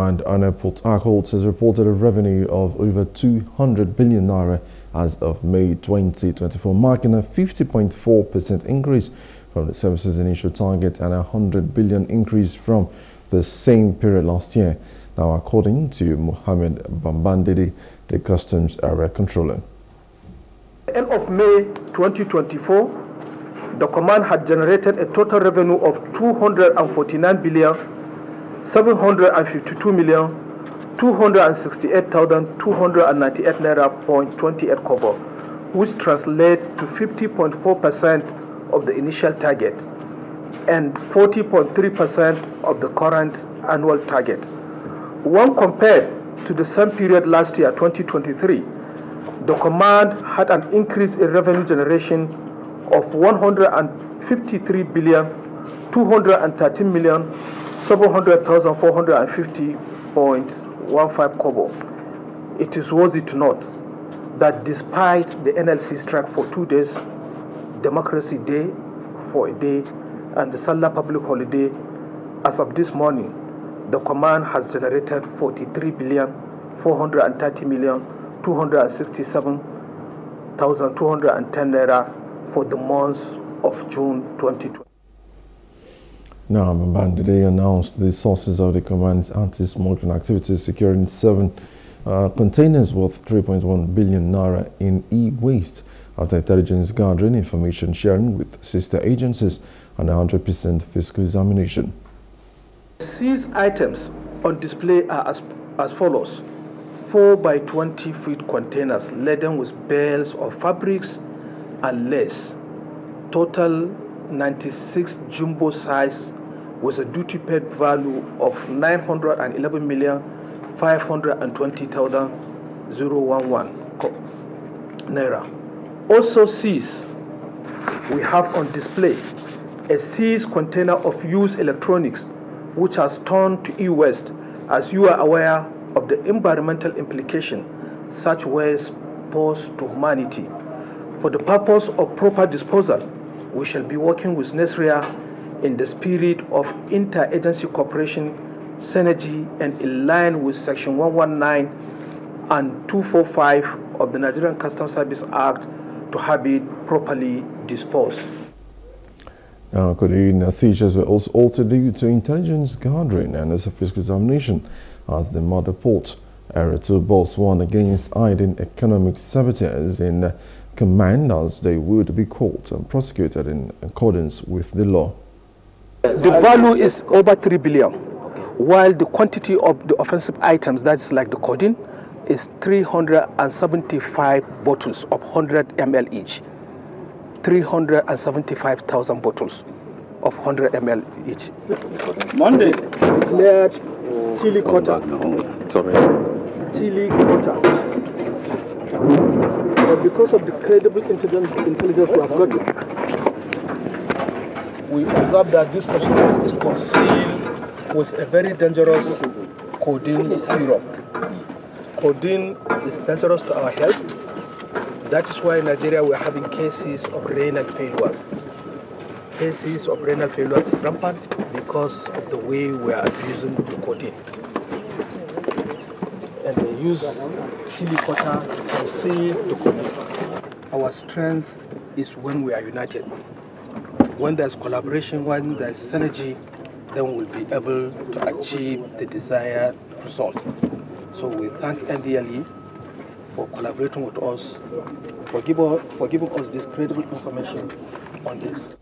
and Onne Port Harcourt has reported a revenue of over 200 billion naira as of May 2024, marking a 50.4% increase from the service's initial target and a 100 billion increase from the same period last year. Now, according to Mohammed Babandede, the Customs Area Controller. At the end of May 2024, the command had generated a total revenue of 249,752,268,298 naira.28 kobo, which translates to 50.4% of the initial target and 40.3% of the current annual target. When compared to the same period last year, 2023, the command had an increase in revenue generation of 153,213,700,450.15 kobo. It is worthy to note that despite the NLC strike for 2 days, Democracy Day for a day, and the Salah public holiday, as of this morning, the command has generated 43,430,267,210 naira for the month of June 2020. Now, Babandede announced the sources of the command's anti-smuggling activities, securing 7 containers worth 3.1 billion naira in e-waste after intelligence gathering, information sharing with sister agencies, and 100% fiscal examination. Seized items on display are as follows: 4x20 feet containers laden with bales of fabrics and lace, total 96 jumbo size, with a duty paid value of 911,520,011 naira. Also seized, we have on display a seized container of used electronics, which has turned to e-waste, as you are aware of the environmental implication such waste poses to humanity. For the purpose of proper disposal, we shall be working with NESREA in the spirit of interagency cooperation, synergy, and in line with Section 119 and 245 of the Nigerian Customs Service Act to have it properly disposed. Now, seizures were also altered due to intelligence gathering and as a fiscal examination, as the mother port Area 2 boss warned against hiding economic saboteurs in command, as they would be caught and prosecuted in accordance with the law. The value is over 3 billion, while the quantity of the offensive items, that's like the codeine, is 375 bottles of 100 ml each. 375,000 bottles of 100 ml each. Monday declared chili quota. Sorry. Chili quota. But because of the credible intelligence we have gotten, we observe that this substance is concealed with a very dangerous codeine syrup. Codeine is dangerous to our health. That is why in Nigeria we are having cases of renal failures. Cases of renal failure is rampant because of the way we are abusing the codeine. And they use chili powder to conceal the codeine. Our strength is when we are united. When there is collaboration, when there is synergy, then we will be able to achieve the desired result. So we thank NDLEA for collaborating with us, for giving us this credible information on this.